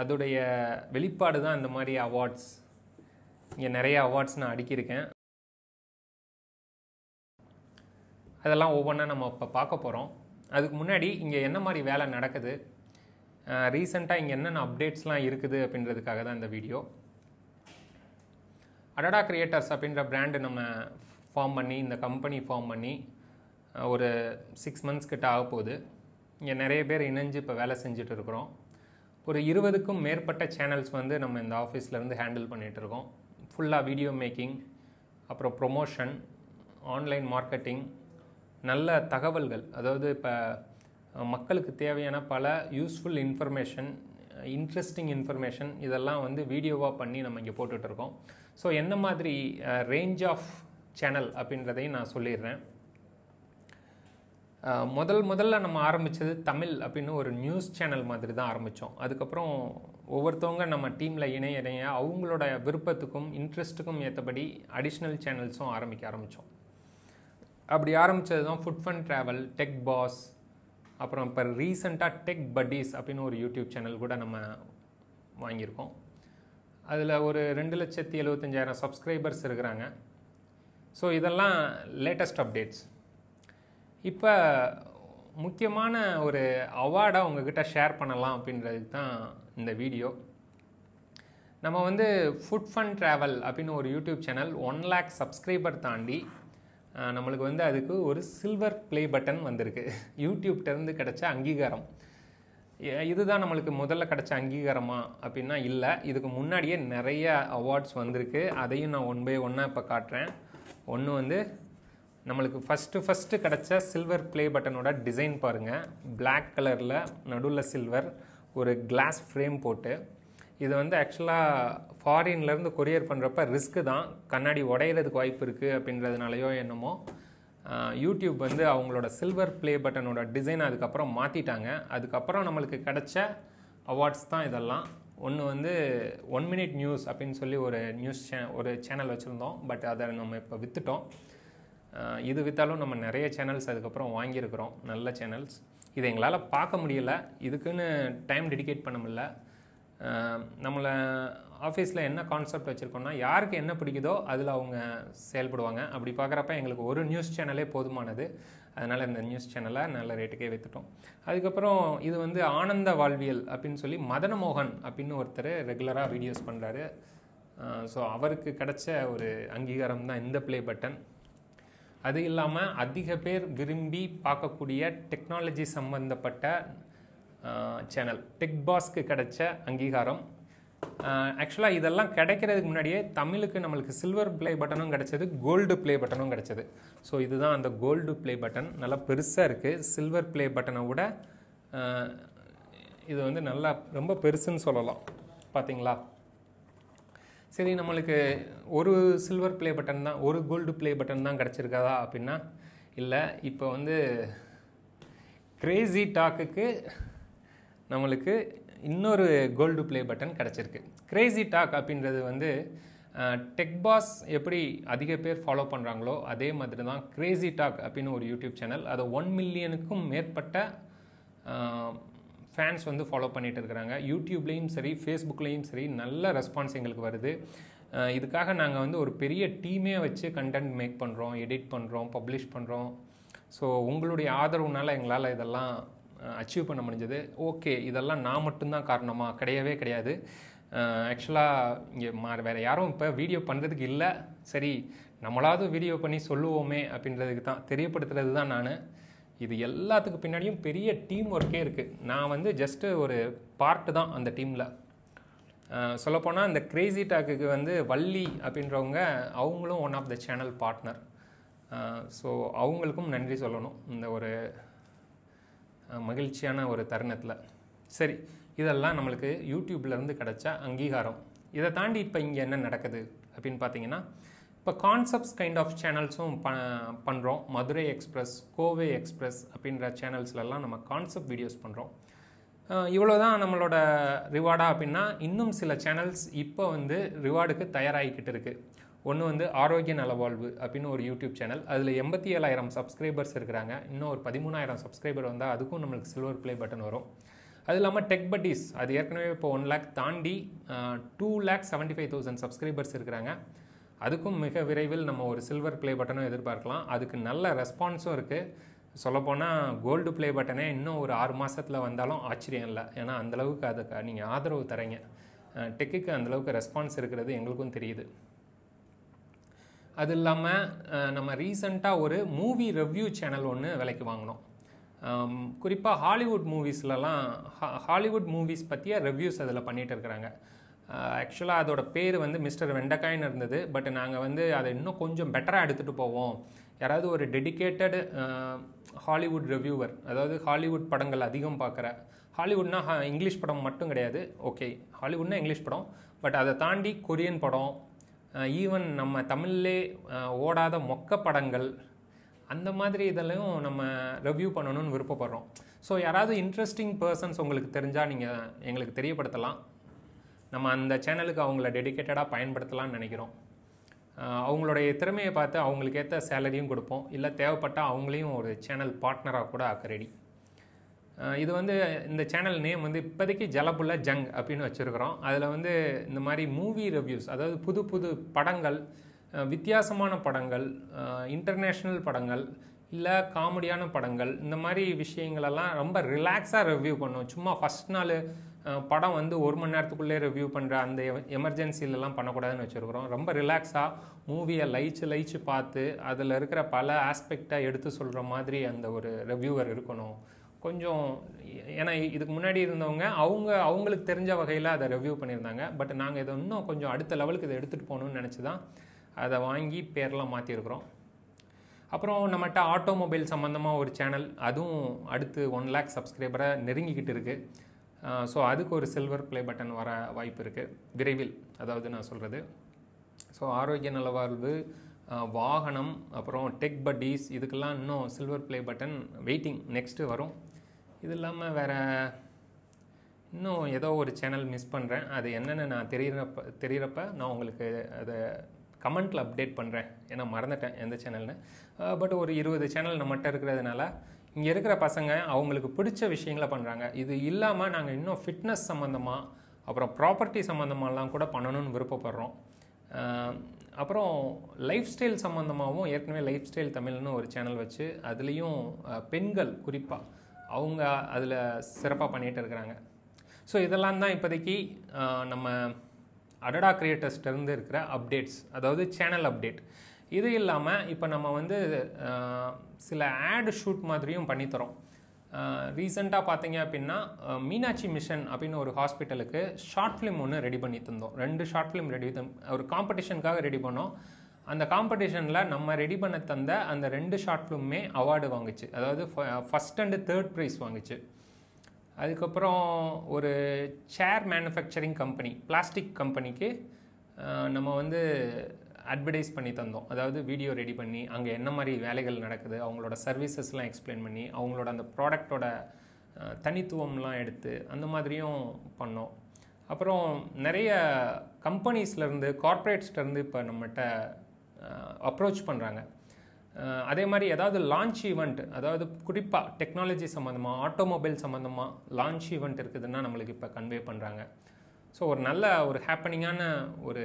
அதோடைய வெளிப்பாடு தான் இந்த மாதிரி அவார்ட்ஸ். இங்கே நிறைய அவார்ட்ஸ் நான் அடிக்கியிருக்கேன். அதெல்லாம் ஒவ்வொன்றா நம்ம இப்போ பார்க்க போகிறோம். அதுக்கு முன்னாடி இங்கே என்ன மாதிரி வேலை நடக்குது, ரீசெண்டாக இங்கே என்னென்ன அப்டேட்ஸ்லாம் இருக்குது அப்படின்றதுக்காக தான் இந்த வீடியோ. அடடா கிரியேட்டர்ஸ் அப்படின்ற பிராண்டு நம்ம ஃபார்ம் பண்ணி, இந்த கம்பெனி ஃபார்ம் பண்ணி ஒரு 6 months கிட்ட ஆக போகுது. இங்கே நிறைய பேர் இணைஞ்சு இப்போ வேலை செஞ்சுட்டு இருக்கிறோம். ஒரு 20க்கும் மேற்பட்ட சேனல்ஸ் வந்து நம்ம இந்த ஆஃபீஸ்லேருந்து ஹேண்டில் பண்ணிகிட்ருக்கோம். ஃபுல்லாக வீடியோ மேக்கிங், அப்புறம் ப்ரொமோஷன், ஆன்லைன் மார்க்கெட்டிங், நல்ல தகவல்கள், அதாவது இப்போ மக்களுக்கு தேவையான பல யூஸ்ஃபுல் இன்ஃபர்மேஷன், இன்ட்ரெஸ்டிங் இன்ஃபர்மேஷன், இதெல்லாம் வந்து வீடியோவாக பண்ணி நம்ம இங்கே போட்டுட்ருக்கோம். ஸோ என்ன மாதிரி ரேஞ்ச் ஆஃப் சேனல் அப்படின்றதையும் நான் சொல்லிடுறேன். முதல்ல நம்ம ஆரம்பித்தது தமிழ் அப்படின்னு ஒரு நியூஸ் சேனல் மாதிரி தான் ஆரம்பித்தோம். அதுக்கப்புறம் ஒவ்வொருத்தவங்க நம்ம டீமில் இணைய அவங்களோட விருப்பத்துக்கும் இன்ட்ரெஸ்ட்டுக்கும் ஏற்றபடி அடிஷ்னல் சேனல்ஸும் ஆரம்பித்தோம். அப்படி ஆரம்பித்தது தான் ஃபுட்ஃபண்ட் ட்ராவல், டெக் பாஸ், அப்புறம் இப்போ ரீசெண்டாக டெக் பட்டீஸ் அப்படின்னு ஒரு யூடியூப் சேனல் கூட நம்ம வாங்கியிருக்கோம். அதில் ஒரு 2,75,000 சப்ஸ்கிரைபர்ஸ் இருக்கிறாங்க. ஸோ இதெல்லாம் லேட்டஸ்ட் அப்டேட்ஸ். இப்போ முக்கியமான ஒரு அவார்டை உங்கள்கிட்ட ஷேர் பண்ணலாம் அப்படின்றதுக்கு தான் இந்த வீடியோ. நம்ம வந்து ஃபுட்ஃபண்ட் ட்ராவல் அப்படின்னு ஒரு யூடியூப் சேனல் 100,000 சப்ஸ்கிரைபர் தாண்டி நம்மளுக்கு வந்து அதுக்கு ஒரு சில்வர் ப்ளே பட்டன் வந்திருக்கு. யூடியூப்டருந்து கிடச்ச அங்கீகாரம். இதுதான் நம்மளுக்கு முதல்ல கிடச்ச அங்கீகாரமா அப்படின்னா இல்லை, இதுக்கு முன்னாடியே நிறைய அவார்ட்ஸ் வந்திருக்கு. அதையும் நான் 1 by 1 இப்போ காட்டுறேன். ஒன்று வந்து நம்மளுக்கு ஃபஸ்ட்டு கிடச்ச சில்வர் ப்ளே பட்டனோட டிசைன் பாருங்கள். பிளாக் கலரில் நடுவில் சில்வர் ஒரு கிளாஸ் ஃப்ரேம் போட்டு, இது வந்து ஆக்சுவலாக ஃபாரின்லேருந்து கொரியர் பண்ணுறப்ப ரிஸ்க்கு தான், கண்ணாடி உடையிறதுக்கு வாய்ப்பு இருக்குது அப்படின்றதுனாலையோ என்னமோ யூடியூப் வந்து அவங்களோட சில்வர் ப்ளே பட்டனோட டிசைனை அதுக்கப்புறம் மாற்றிட்டாங்க. அதுக்கப்புறம் நம்மளுக்கு கிடச்ச அவார்ட்ஸ் தான் இதெல்லாம். ஒன்று வந்து 1 minute நியூஸ் அப்படின்னு சொல்லி ஒரு ஒரு சேனல் வச்சுருந்தோம். பட் அதை நம்ம இப்போ விற்றுட்டோம். இது விற்றாலும் நம்ம நிறைய சேனல்ஸ் அதுக்கப்புறம் வாங்கியிருக்கிறோம், நல்ல சேனல்ஸ். இதை எங்களால் பார்க்க முடியலை, இதுக்குன்னு டைம் டெடிகேட் பண்ண முடியல. நம்மளை ஆஃபீஸில் என்ன கான்செப்ட் வச்சுருக்கோன்னா, யாருக்கு என்ன பிடிக்குதோ அதில் அவங்க செயல்படுவாங்க. அப்படி பார்க்குறப்ப எங்களுக்கு ஒரு நியூஸ் சேனலே போதுமானது. அதனால் இந்த நியூஸ் சேனலை நல்ல ரேட்டுக்கே விற்றுட்டோம். அதுக்கப்புறம் இது வந்து ஆனந்த வாழ்வியல் அப்படின்னு சொல்லி மதனமோகன் அப்படின்னு ஒருத்தர் ரெகுலராக வீடியோஸ் பண்ணுறாரு. ஸோ அவருக்கு கிடைச்ச ஒரு அங்கீகாரம் தான் இந்த ப்ளே பட்டன். அது இல்லாமல் அதிக பேர் விரும்பி பார்க்கக்கூடிய டெக்னாலஜி சம்பந்தப்பட்ட சேனல் டெக் பாஸ்க்கு கிடைச்ச அங்கீகாரம். ஆக்சுவலாக இதெல்லாம் கிடைக்கிறதுக்கு முன்னாடியே தமிழுக்கு நம்மளுக்கு சில்வர் ப்ளே பட்டனும் கிடச்சது, கோல்டு ப்ளே பட்டனும் கிடச்சது. ஸோ இதுதான் அந்த கோல்டு ப்ளே பட்டன். நல்லா பெருசாக இருக்குது. சில்வர் ப்ளே பட்டனை விட இது வந்து நல்லா ரொம்ப பெருசுன்னு சொல்லலாம். பார்த்தீங்களா? சரி, நம்மளுக்கு ஒரு சில்வர் ப்ளே பட்டன் தான், ஒரு கோல்டு ப்ளே பட்டன் தான் கிடச்சிருக்காதா அப்படின்னா இல்லை. இப்போ வந்து கிரேசி டாக்குக்கு நம்மளுக்கு இன்னொரு கோல்டு ப்ளே பட்டன் கிடச்சிருக்கு. கிரேசி டாக் அப்படின்றது வந்து டெக் பாஸ் எப்படி அதிக பேர் ஃபாலோ பண்ணுறாங்களோ அதே மாதிரி தான் கிரேசி டாக் அப்படின்னு ஒரு யூடியூப் சேனல். அதை 1 million மேற்பட்ட ஃபேன்ஸ் வந்து ஃபாலோ பண்ணிகிட்டு இருக்கிறாங்க. யூடியூப்லேயும் சரி, ஃபேஸ்புக்லேயும் சரி நல்ல ரெஸ்பான்ஸ் எங்களுக்கு வருது. இதுக்காக நாங்கள் வந்து ஒரு பெரிய டீமே வச்சு கண்டென்ட் மேக் பண்ணுறோம், எடிட் பண்ணுறோம், பப்ளிஷ் பண்ணுறோம். ஸோ உங்களுடைய ஆதரவுனால் எங்களால் இதெல்லாம் அச்சீவ் பண்ண முடிஞ்சது. ஓகே, இதெல்லாம் நான் மட்டும்தான் காரணமாக? கிடையவே கிடையாது. ஆக்சுவலாக இங்கே வேறு யாரும் இப்போ வீடியோ பண்ணுறதுக்கு இல்லை. சரி, நம்மளாவது வீடியோ பண்ணி சொல்லுவோமே அப்படின்றதுக்கு தான், தெரியப்படுத்துறது தான் நான். இது எல்லாத்துக்கு பின்னாடியும் பெரிய டீம் ஒர்க்கே இருக்குது. நான் வந்து ஜஸ்ட்டு ஒரு பார்ட்டு தான் அந்த டீமில். சொல்லப்போனால் இந்த கிரேசி டாக்குக்கு வந்து வள்ளி அப்படின்றவங்க, அவங்களும் 1 of the channel partner. So அவங்களுக்கும் நன்றி சொல்லணும் இந்த ஒரு மகிழ்ச்சியான ஒரு தருணத்தில். சரி, இதெல்லாம் நம்மளுக்கு யூடியூப்லேருந்து கிடச்ச அங்கீகாரம். இதை தாண்டி இப்போ இங்கே என்ன நடக்குது அப்படின்னு பார்த்தீங்கன்னா, இப்போ கான்செப்ட்ஸ் கைண்ட் ஆஃப் சேனல்ஸும் பண்ணுறோம். மதுரை எக்ஸ்ப்ரெஸ், கோவை எக்ஸ்ப்ரெஸ் அப்படின்ற சேனல்ஸ்லாம் நம்ம கான்செப்ட் வீடியோஸ் பண்ணுறோம். இவ்வளோதான் நம்மளோட ரிவார்டாக அப்படின்னா, இன்னும் சில சேனல்ஸ் இப்போ வந்து ரிவார்டுக்கு தயாராகிக்கிட்டு இருக்குது. ஒன்று வந்து ஆரோக்கிய நலவாழ்வு அப்படின்னு ஒரு யூடியூப் சேனல், அதில் 87,000 சப்ஸ்கிரைபர்ஸ் இருக்கிறாங்க. இன்னும் ஒரு 13,000 சப்ஸ்கிரைபர் வந்தால் அதுக்கும் நம்மளுக்கு சில்வர் ப்ளே பட்டன் வரும். அது இல்லாமல் டெக் பட்டீஸ், அது ஏற்கனவே இப்போ 1 lakh தாண்டி 2,75,000 சப்ஸ்கிரைபர்ஸ் இருக்கிறாங்க. அதுக்கும் மிக விரைவில் நம்ம ஒரு சில்வர் ப்ளே பட்டனும் எதிர்பார்க்கலாம். அதுக்கு நல்ல ரெஸ்பான்ஸும் இருக்குது. சொல்லப்போனால் கோல்டு ப்ளே பட்டனே இன்னும் ஒரு 6 மாதத்தில் வந்தாலும் ஆச்சரியம் இல்லை. ஏன்னா அந்தளவுக்கு அதுக்கு நீங்கள் ஆதரவு தரீங்க. டெக்குக்கு அந்தளவுக்கு ரெஸ்பான்ஸ் இருக்கிறது எங்களுக்கும் தெரியுது. அது இல்லாமல் நம்ம ரீசண்டாக ஒரு மூவி ரிவ்யூ சேனல் ஒன்று விலைக்கு வாங்கினோம். குறிப்பாக ஹாலிவுட் மூவிஸ்லலாம் ஹாலிவுட் மூவிஸ் பற்றிய ரிவ்யூஸ் அதில் பண்ணிகிட்டு இருக்கிறாங்க. ஆக்சுவலாக அதோட பேர் வந்து மிஸ்டர் வெண்டக்காயின் இருந்தது. பட் நாங்கள் வந்து அதை இன்னும் கொஞ்சம் பெட்டராக எடுத்துகிட்டு போவோம். யாராவது ஒரு டெடிக்கேட்டடு ஹாலிவுட் ரிவ்யூவர், அதாவது ஹாலிவுட் படங்கள் அதிகம் பார்க்குற, ஹாலிவுட்னா இங்கிலீஷ் படம் மட்டும் கிடையாது, ஓகே ஹாலிவுட்னா இங்கிலீஷ் படம், பட் அதை தாண்டி கொரியன் படம், ஈவன் நம்ம தமிழ்லே ஓடாத மொக்க படங்கள், அந்த மாதிரி இதெல்லாம் நம்ம ரிவ்யூ பண்ணணும்னு விருப்பப்படுறோம். ஸோ யாராவது இன்ட்ரெஸ்டிங் பர்சன்ஸ் உங்களுக்கு தெரிஞ்சால் நீங்கள் எங்களுக்கு தெரியப்படுத்தலாம். நம்ம அந்த சேனலுக்கு அவங்கள டெடிக்கேட்டடாக பயன்படுத்தலாம்னு நினைக்கிறோம். அவங்களுடைய திறமையை பார்த்து அவங்களுக்கு ஏற்ற சேலரியும் கொடுப்போம். இல்லை தேவைப்பட்டால் அவங்களையும் ஒரு சேனல் பார்ட்னராக கூட ஆக்க ரெடி. இது வந்து இந்த சேனல் நேம் வந்து இப்போதைக்கு ஜலபுல்ல ஜங் அப்படின்னு வச்சுருக்கிறோம். அதில் வந்து இந்த மாதிரி மூவி ரிவ்யூஸ், அதாவது புது புது படங்கள், வித்தியாசமான படங்கள், இன்டர்நேஷ்னல் படங்கள், இல்லை காமெடியான படங்கள், இந்த மாதிரி விஷயங்களெல்லாம் ரொம்ப ரிலாக்ஸாக ரிவ்யூ பண்ணுவோம். சும்மா ஃபஸ்ட் நாள் படம் வந்து 1 மணி நேரத்துக்குள்ளே ரிவ்யூ பண்ணுற அந்த எமர்ஜென்சிலெலாம் பண்ணக்கூடாதுன்னு வச்சுருக்கிறோம். ரொம்ப ரிலாக்ஸாக மூவியை லைச்சு பார்த்து அதில் இருக்கிற பல ஆஸ்பெக்டாக எடுத்து சொல்கிற மாதிரி அந்த ஒரு ரிவ்யூவர் இருக்கணும் கொஞ்சம். ஏன்னா இதுக்கு முன்னாடி இருந்தவங்க அவங்களுக்கு தெரிஞ்ச வகையில் அதை ரிவ்யூ பண்ணியிருந்தாங்க. பட் நாங்கள் இதை இன்னும் கொஞ்சம் அடுத்த லெவலுக்கு இதை எடுத்துகிட்டு போகணும்னு நினச்சி தான் அதை வாங்கி பேரெலாம் மாற்றிருக்கிறோம். அப்புறம் நம்மகிட்ட ஆட்டோமொபைல் சம்மந்தமாக ஒரு சேனல், அதுவும் அடுத்து 1 lakh சப்ஸ்கிரைபரை நெருங்கிக்கிட்டு இருக்குது. ஸோ அதுக்கு ஒரு சில்வர் ப்ளே பட்டன் வர வாய்ப்பு இருக்குது விரைவில், அதாவது நான் சொல்கிறது. ஸோ ஆரோக்கிய நலவாழ்வு, வாகனம், அப்புறம் டெக் பட்டீஸ், இதுக்கெல்லாம் இன்னும் silver play button waiting, next வரும். இது இல்லாமல் வேறு இன்னும் ஏதோ ஒரு சேனல் மிஸ் பண்ணுறேன். அது என்னென்னு நான் தெரிகிறப்ப நான் உங்களுக்கு அதை கமெண்ட்டில் அப்டேட் பண்ணுறேன். ஏன்னா மறந்துட்டேன் எந்த சேனல்னு. பட் ஒரு 20 சேனல் நம்மகிட்ட இருக்கிறதுனால இங்கே இருக்கிற பசங்க அவங்களுக்கு பிடிச்ச விஷயங்களை பண்ணுறாங்க. இது இல்லாமல் நாங்கள் இன்னும் ஃபிட்னஸ் சம்மந்தமாக, அப்புறம் ப்ராப்பர்ட்டி சம்மந்தமாகலாம் கூட பண்ணணும்னு விருப்பப்படுறோம். அப்புறம் லைஃப் ஸ்டைல் சம்மந்தமாகவும் ஏற்கனவே லைஃப் ஸ்டைல் தமிழ்னு ஒரு சேனல் வச்சு அதுலேயும் பெண்கள் குறிப்பாக அவங்க அதில் சிறப்பாக பண்ணிகிட்டு இருக்கிறாங்க. ஸோ இதெல்லாம் தான் இப்போதைக்கு நம்ம அடடா கிரியேட்டர்ஸ்டேருந்து இருக்கிற அப்டேட்ஸ், அதாவது சேனல் அப்டேட். இது இல்லாமல் இப்போ நம்ம வந்து சில ஆடு ஷூட் மாதிரியும் பண்ணித்தரோம். ரீசெண்டாக பார்த்தீங்க அப்படின்னா மீனாட்சி மிஷன் அப்படின்னு ஒரு ஹாஸ்பிட்டலுக்கு ஷார்ட் ஃபிலிம் ஒன்று ரெடி பண்ணி தந்தோம். 2 ஷார்ட் ஃபிலிம் ரெடி ஒரு காம்படிஷனுக்காக ரெடி பண்ணோம். அந்த காம்படிஷனில் நம்ம ரெடி பண்ண தந்த அந்த 2 ஷார்ட் ஃபிலிமுமே அவார்டு வாங்குச்சு. அதாவது ஃபஸ்ட் அண்டு தேர்ட் ப்ரைஸ் வாங்குச்சு. அதுக்கப்புறம் ஒரு சேர் மேனுஃபேக்சரிங் கம்பெனி, பிளாஸ்டிக் கம்பெனிக்கு நம்ம வந்து அட்வர்டைஸ் பண்ணி தந்தோம். அதாவது வீடியோ ரெடி பண்ணி அங்கே என்ன மாதிரி வேலைகள் நடக்குது, அவங்களோட சர்வீசஸ்லாம் எக்ஸ்பிளைன் பண்ணி, அவங்களோட அந்த ப்ராடக்டோட தனித்துவம்லாம் எடுத்து அந்த மாதிரியும் பண்ணோம். அப்புறம் நிறைய கம்பெனிஸ்லேருந்து, கார்ப்பரேட்ஸ்லேருந்து இப்போ நம்மகிட்ட அப்ரோச் பண்ணுறாங்க. அதே மாதிரி ஏதாவது லான்ச் ஈவெண்ட், அதாவது குறிப்பாக டெக்னாலஜி சம்மந்தமாக, ஆட்டோமொபைல் சம்மந்தமாக லான்ச் ஈவெண்ட் இருக்குதுன்னா நம்மளுக்கு இப்போ கன்வே பண்ணுறாங்க. ஸோ ஒரு நல்ல ஒரு ஹேப்பனிங்கான ஒரு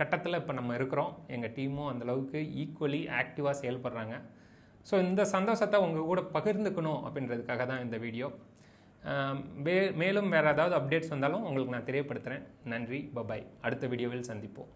கட்டத்தில் இப்போ நம்ம இருக்கிறோம். எங்கள் டீமும் அந்தளவுக்கு ஈக்குவலி ஆக்டிவாக செயல்படுறாங்க. ஸோ இந்த சந்தோஷத்தை உங்கள் கூட பகிர்ந்துக்கணும் அப்படின்றதுக்காக தான் இந்த வீடியோ. மேலும் வேறு ஏதாவது அப்டேட்ஸ் வந்தாலும் உங்களுக்கு நான் தெரியப்படுத்துகிறேன். நன்றி, பபாய். அடுத்த வீடியோவில் சந்திப்போம்.